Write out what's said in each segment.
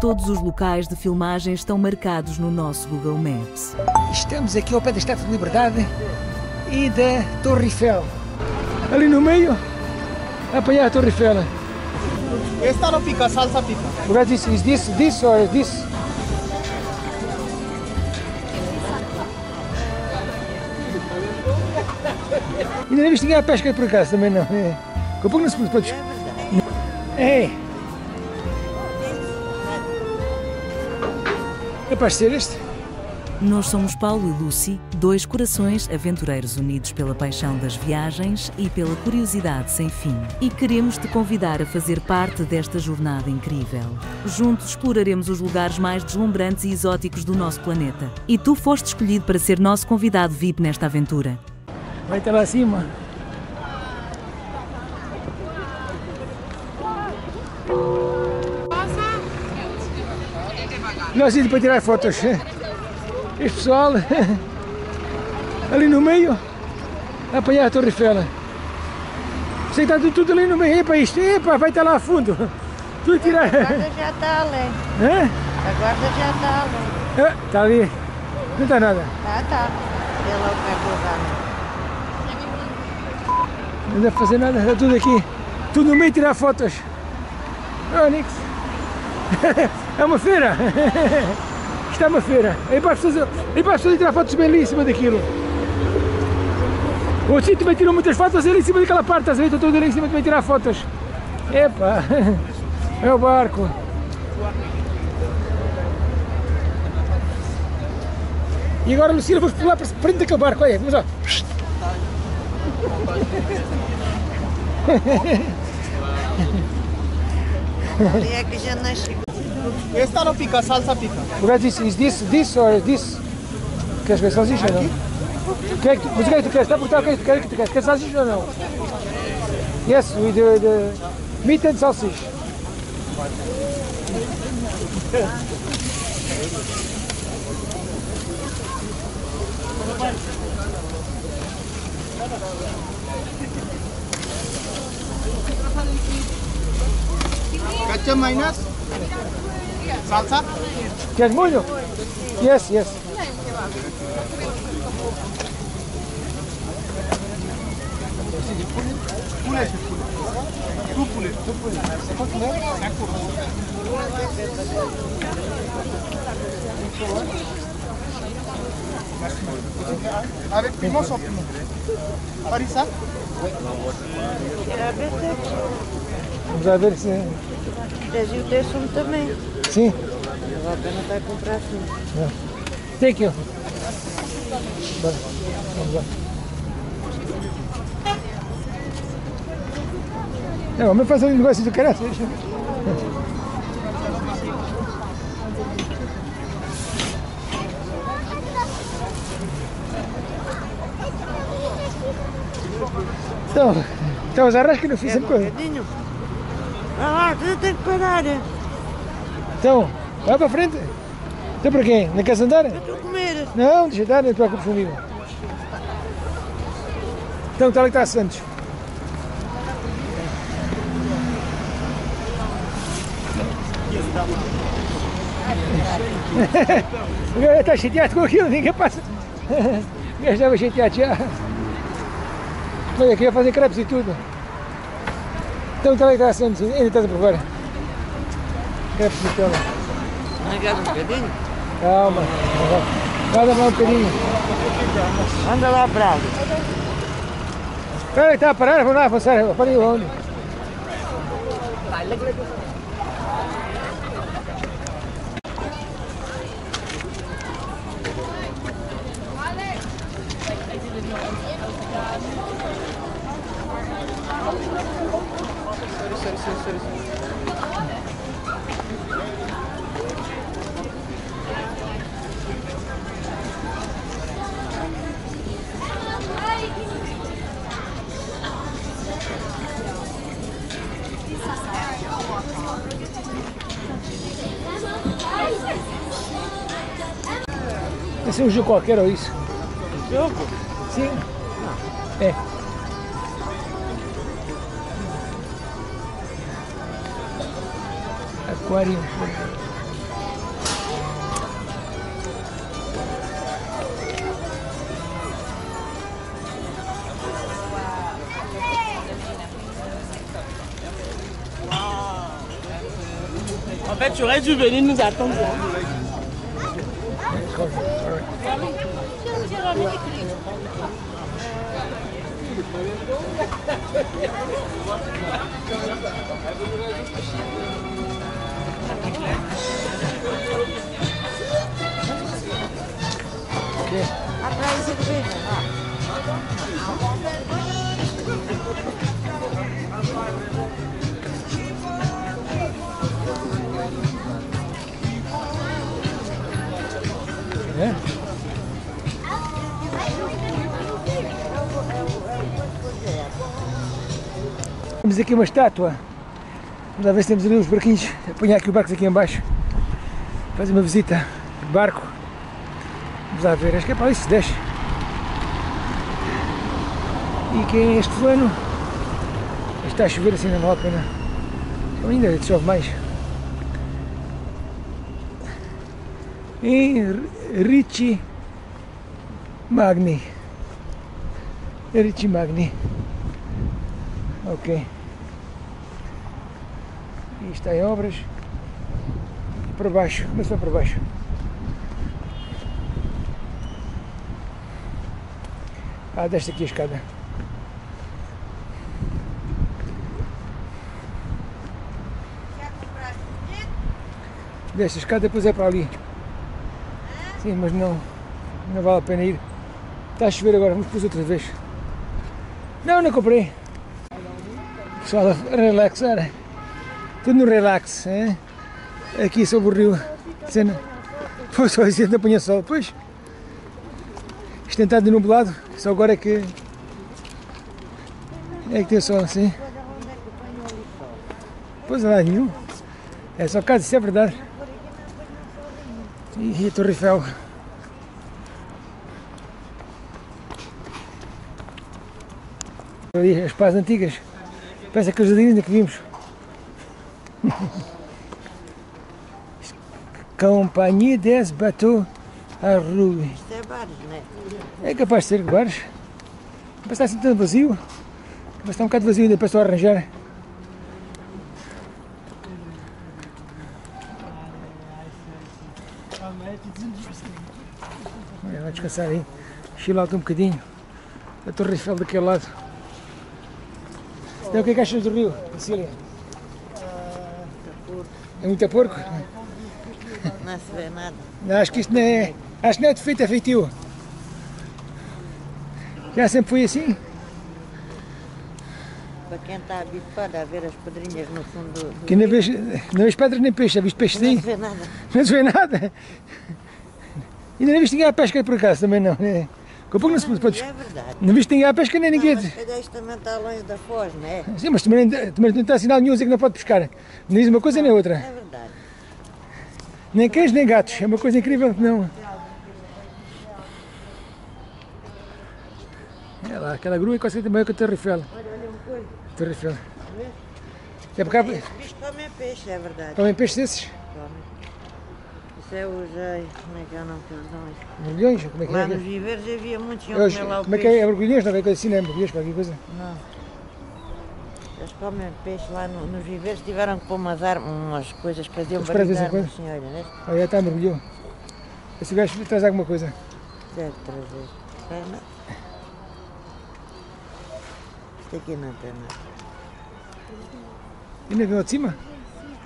Todos os locais de filmagem estão marcados no nosso Google Maps. Estamos aqui ao pé da Estátua de Liberdade e da Torre Eiffel. Ali no meio, apanhar a Torre Eiffel. Esta não pica, a salsa pica. What is this? Is this or this? Ainda não investiguei a pesca por acaso, também não. Com pouco não se pode... É! É para ser este? Nós somos Paulo e Lucy, dois corações aventureiros unidos pela paixão das viagens e pela curiosidade sem fim. E queremos te convidar a fazer parte desta jornada incrível. Juntos exploraremos os lugares mais deslumbrantes e exóticos do nosso planeta. E tu foste escolhido para ser nosso convidado VIP nesta aventura. Vai até lá acima. Nós íamos para tirar fotos. Este pessoal, ali no meio, a apanhar a Torre Eiffel. Sei que está tudo ali no meio. Epa, isto, epa, vai estar lá a fundo. Tudo tirar. A guarda já está além. Hã? A guarda já está além. Ah, está ali. Não está nada. Ah, está. Vê lá o que é que levar. Não deve fazer nada, está tudo aqui. Tudo no meio, tirar fotos. Oh, Nix. É uma feira. Isto é uma feira. É para as pessoas tirar fotos bem ali em cima daquilo. O Chico também tirou muitas fotos ali em cima daquela parte. Estás a ver? Estou todo ali em cima também a tirar fotos. Epa. É o barco. E agora, Lucila, vamos pular para frente daquele barco. Olha, vamos lá. Ali é que já nasci. Esta não pica, a salsa pica. What is this? Is this, this or this? Queres ver salsicha ou não? Mas o que é que tu queres? Está a perguntar o que é que tu queres? Queres salsicha ou não? Yes, with the meat and salsicha. Ketchup minus salsa. Queres molho? Yes, yes. Avec piment sans piment. Paris ça? Vamos lá ver se... E o décimo também. Sim. Vale a pena estar a comprar assim. Thank you. Vamos lá. É, vamos fazer um negócio do caralho. Então, os arrascos não fiz sempre coisa. Ah, você tem que parar. Então, vai para a frente. Então para quem? Não queres andar? Para tu comer. Não, deixa andar, não te preocupes comigo. Então, está ali que está a Santos. Agora está chateado com aquilo, ninguém passa. O gajo estava chateado já. Olha, queria fazer crepes e tudo. Então está ali, está a Santos, ainda estás a provar. Crepes de tela. Agarra um bocadinho. Calma, anda lá um bocadinho. Anda lá, bravo. Espera aí, está a parar, vamos lá avançar, para aí o homem. Esse é um jogo qualquer ou isso? Um jogo? Sim. Não. É. aquário. En fait, tu aurais dû venir nous attendre. Temos aqui uma estátua. Vamos lá ver se temos ali uns barquinhos. Apanhar aqui o barco aqui em baixo. Fazer uma visita de barco. Vamos lá ver. Acho que é para ali se desce. E que é este ano está a chover assim, não vale a pena. Ainda chove mais. Em Ricci Magni. Ricci Magni. Ok. E está em obras. E para baixo, começa para baixo. Ah, desce aqui a escada. Desce a escada, depois é para ali. Sim, mas não vale a pena ir. Está a chover agora, vamos depois outra vez. Não comprei. Pessoal a relaxar. Tudo no relax, hein? Aqui sobre o rio. Foi só isso, não apanha sol. Pois, estentado de nublado, só agora é que tem sol, sim. Pois não há nenhum. É só caso, isso é verdade. E a Torre Eiffel. Ali as pás antigas. Parece aqueles jardins que vimos. Companhia des Bateaux à Rue. Isto é bares, não é? É capaz de ser bares. Mas está assim tanto vazio. Mas está um bocado vazio ainda para só arranjar. Olha, vai descansar aí. Chill out um bocadinho. A Torre Eiffel daquele lado. Então, o que é que achas do rio, Cecília? É muito a porco? Não se vê nada. Não, acho que isto não é. Acho que não é defeito, é feitio. Já sempre foi assim? Para quem está habituado a ver as pedrinhas no fundo do. Que não vês pedras nem peixe, já viste peixe sim? Não se vê nada. Não se vê nada? Ainda não viste ninguém à pesca por acaso também não, né? Não, se pode... é verdade. Não viste ninguém à pesca nem ninguém. Não, mas calhar isto também está longe da foz, não é? Sim, mas também não está sinal nenhum a dizer que não pode pescar. Não diz uma coisa não, nem outra. É verdade. Nem cães nem gatos. É uma coisa incrível que não. Olha lá, aquela grua é quase também com a Torre Eiffel. Olha uma coisa. Torre Eiffel. É porque... Esses bichos comem peixe, é verdade. Comem peixes esses? Isso é os... como é que é o nome que eles dão? Mergulhões? Como é que lá é? Nos viveiros havia muitos que comiam lá o peixe. Como é que é? É mergulhões? Não é coisa assim, não é mergulhões? Qualquer coisa? Não. Eles comem peixe lá nos viveiros, tiveram que pôr umas coisas que faziam barulhar na senhora, não é? Ah, já está, mergulhou. Esse gajo traz alguma coisa? Deve trazer. Tem nada. Isto aqui não tem nada. E não veio lá de cima?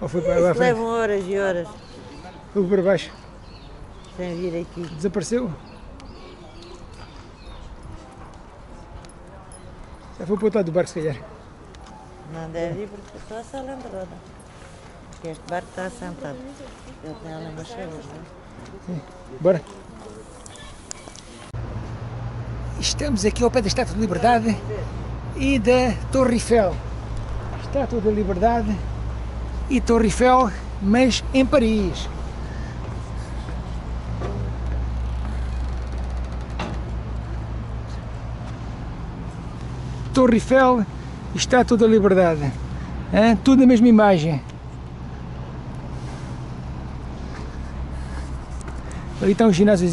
Ou foi para lá? Levam horas e horas. Foi para baixo. Sem vir aqui. Desapareceu? Já foi para o outro lado do barco, se calhar. Não deve ir porque estou a sala de roda. Porque este barco está assentado. Ele tem ali umas chaves, não é? Sim. Bora. Estamos aqui ao pé da Estátua de Liberdade e da Torre Eiffel. Estátua da Liberdade e Torre Eiffel, mas em Paris. Torre Eiffel, Estátua da Liberdade, hein? Tudo na mesma imagem. Ali tem um ginásio.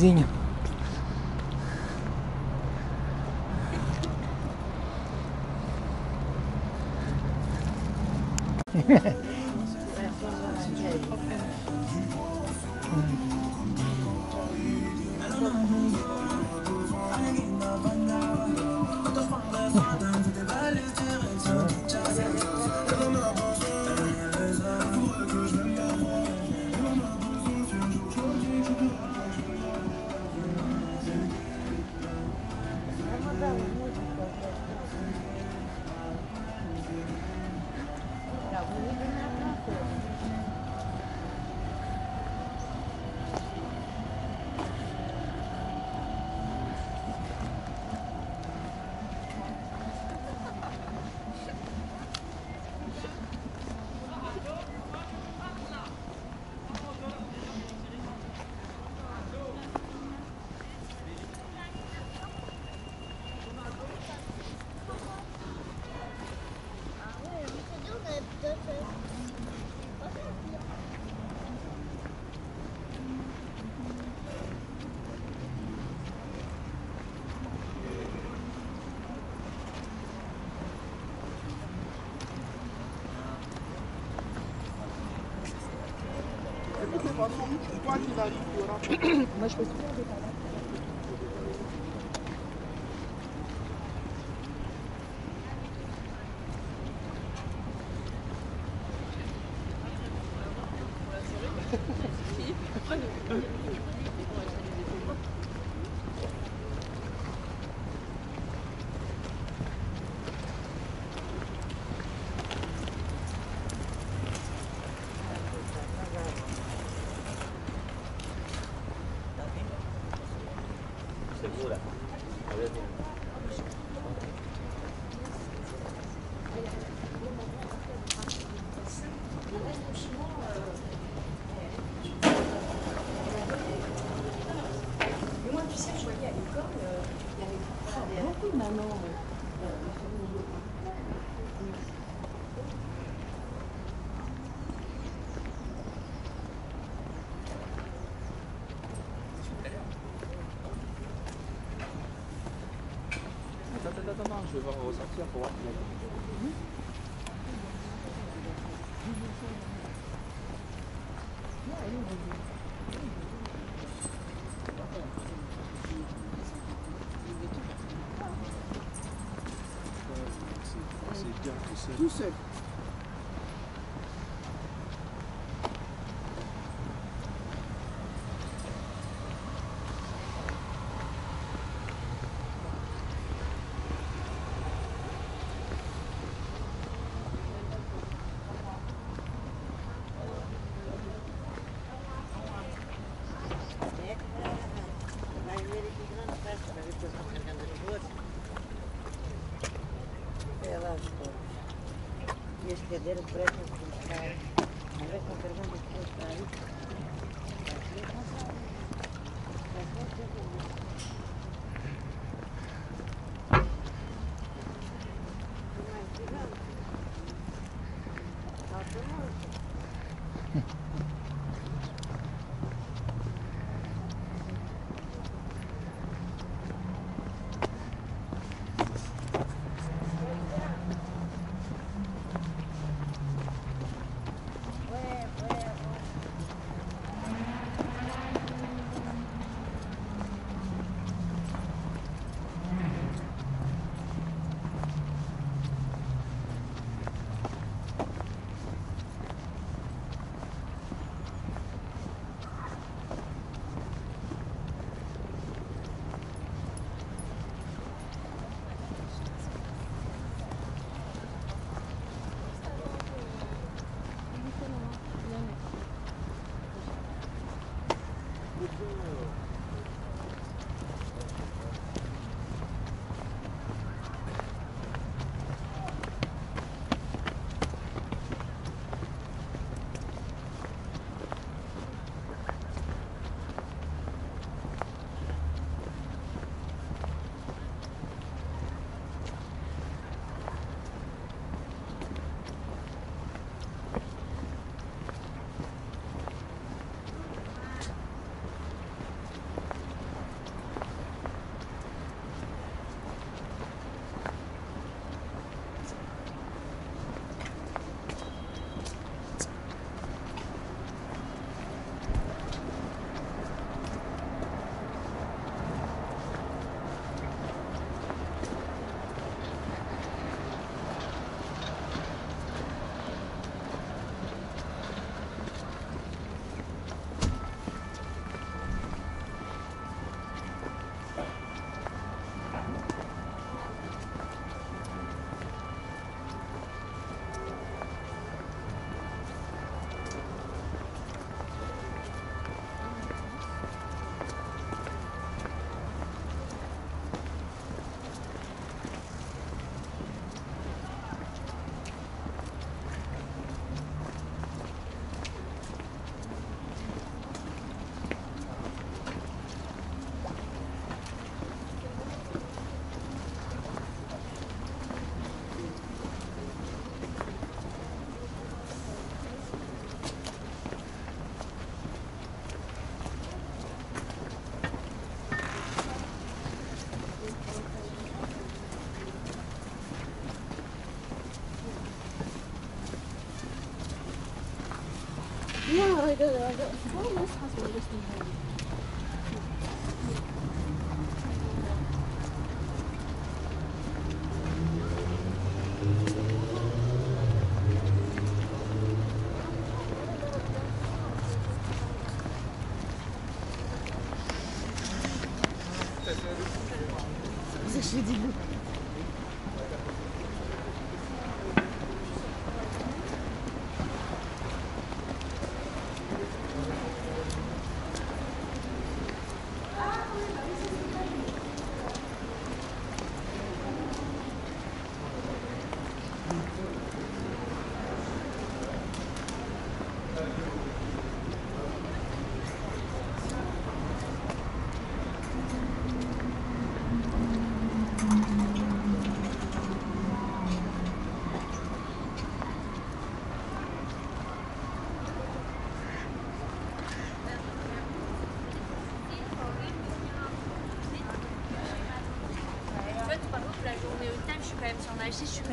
Moi je peux souvent aller par là. Attends, je vais ressortir pour voir qu'il y a. Cadeiras pretas de carro, mas vai conservando as coisas para aí.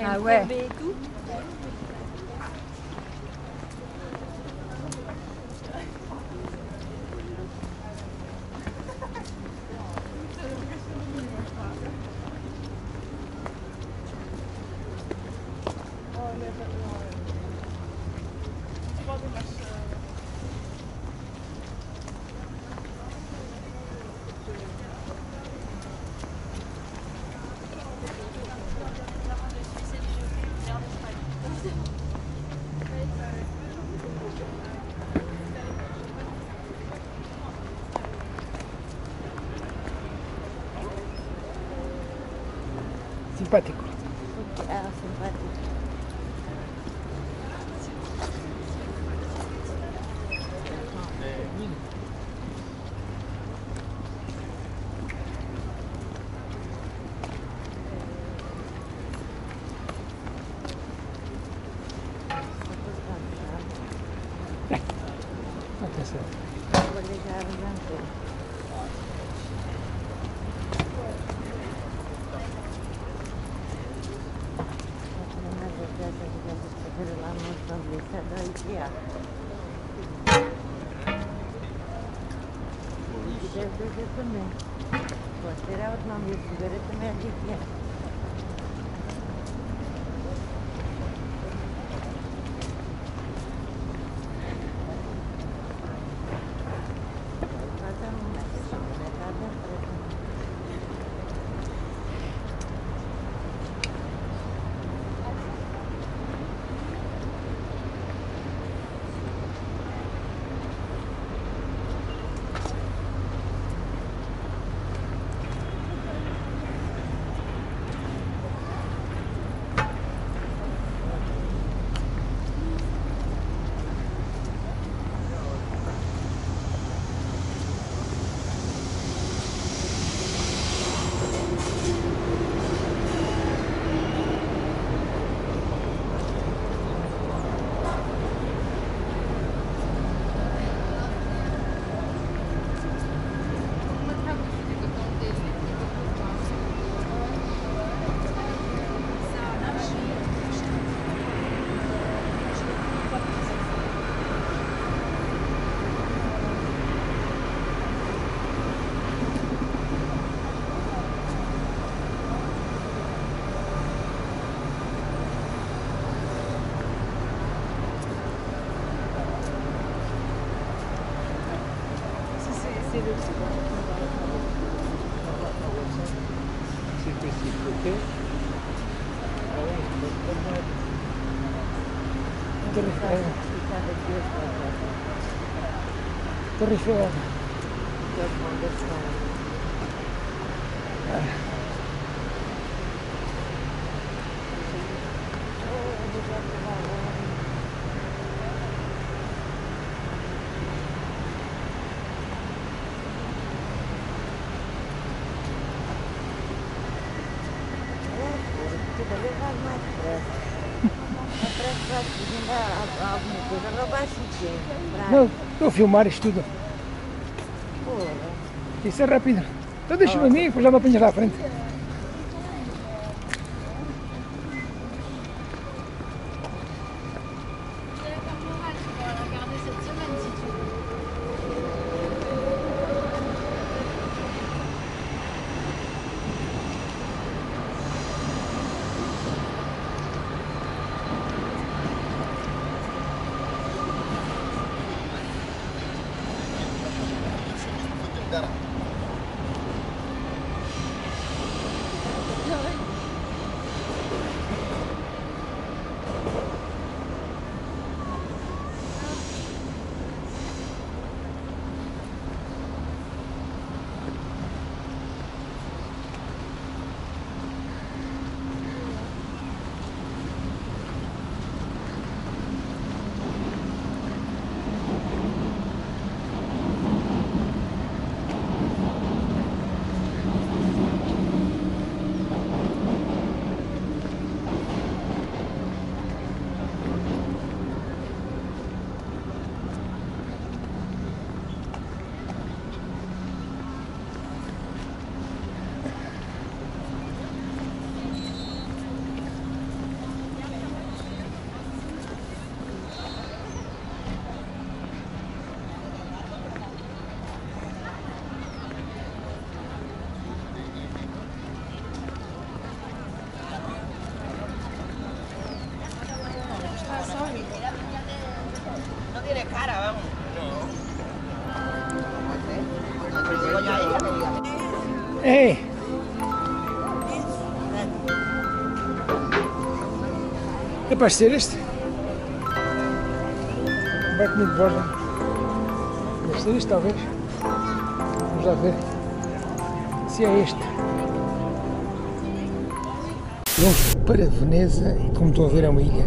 Ah ouais. Simpático. Ah, simpático. Torre Eiffel. Não, estou a filmar isto tudo. Isso é rápido. Então deixa para mim, já me apanhas lá à frente. camarão. Ei! É parceiro este? Vai muito borda. Parceiro este talvez. Vamos lá ver se é este. Vamos para Veneza e como estou a ver é uma ilha.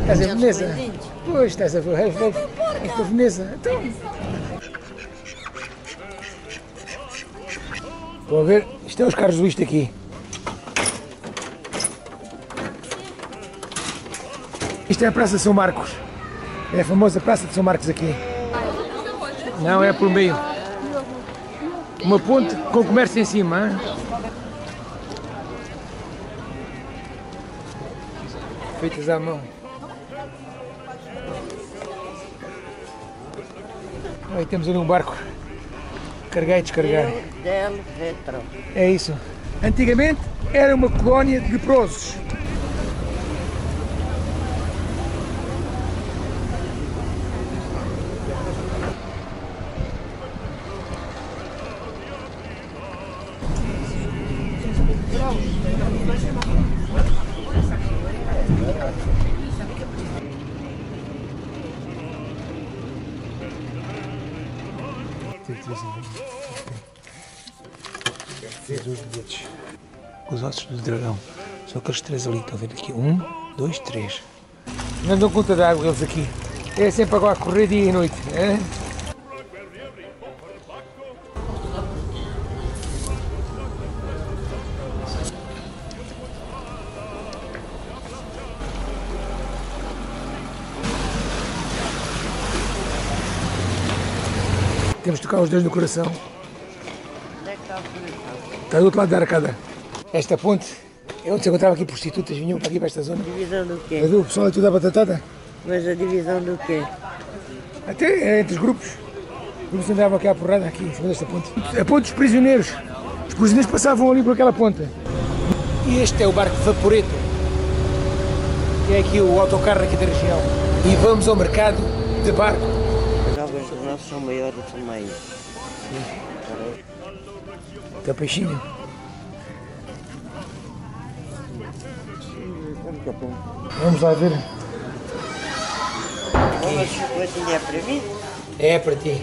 Estás a Veneza? Pois, estás a ver. É para Veneza. Então... Estão a ver? Isto é os carros do isto aqui. Isto é a Praça de São Marcos. É a famosa Praça de São Marcos aqui. Não, é por meio. Uma ponte com comércio em cima. Hein? Feitas à mão. Aí temos ali um barco. Carregar e descarregar. É isso. Antigamente era uma colónia de leprosos. Os bilhetes, os ossos do dragão, só aqueles três ali, estão a ver aqui, 1, 2, 3. Não dão conta da água eles aqui, é sempre agora a correr dia e noite. Hein? Temos de tocar os dedos no coração. Está do outro lado da arcada. Esta ponte é onde se encontrava aqui prostitutas, vinham para aqui para esta zona. Divisão do quê? O pessoal é tudo à batatada. Mas a divisão do quê? Até era entre os grupos. Os grupos andavam aqui à porrada, aqui em cima desta ponte. A ponte dos prisioneiros. Os prisioneiros passavam ali por aquela ponta. E este é o barco Vaporeto, que é aqui o autocarro aqui da região. E vamos ao mercado de barco. As águas do nosso são maiores do tamanho. Está peixinho. Vamos lá ver. Uma chocolatinha é para mim? É para ti.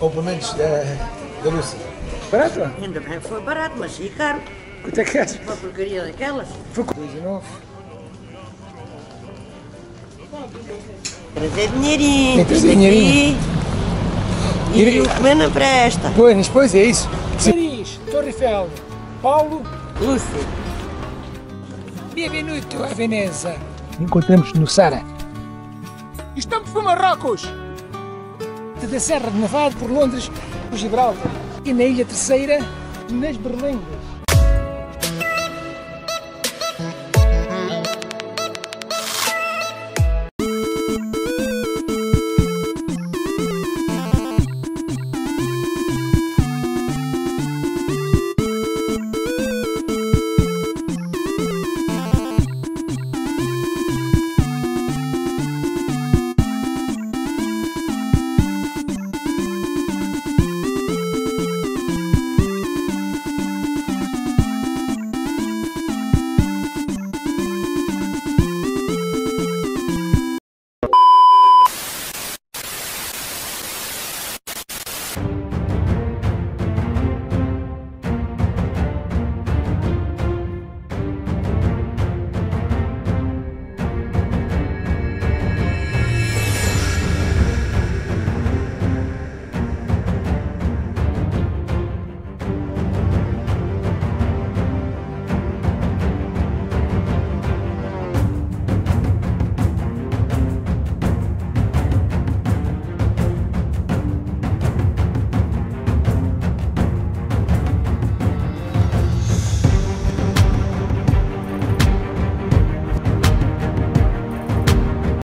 Ou pelo menos da Lúcia. Barato? Ainda bem que foi barato, mas e caro. Quanto é que és? Uma porcaria daquelas. Foi com 19. Trazer dinheirinho. Trazer dinheirinho. E o comendo para esta. Pois é isso. Paris, Torre Eiffel, Paulo, Lúcio. Bem-vindo à Veneza. Encontramos no Sara. Estamos por Marrocos. Da Serra de Nevado por Londres, por Gibraltar. E na Ilha Terceira, nas Berlengas.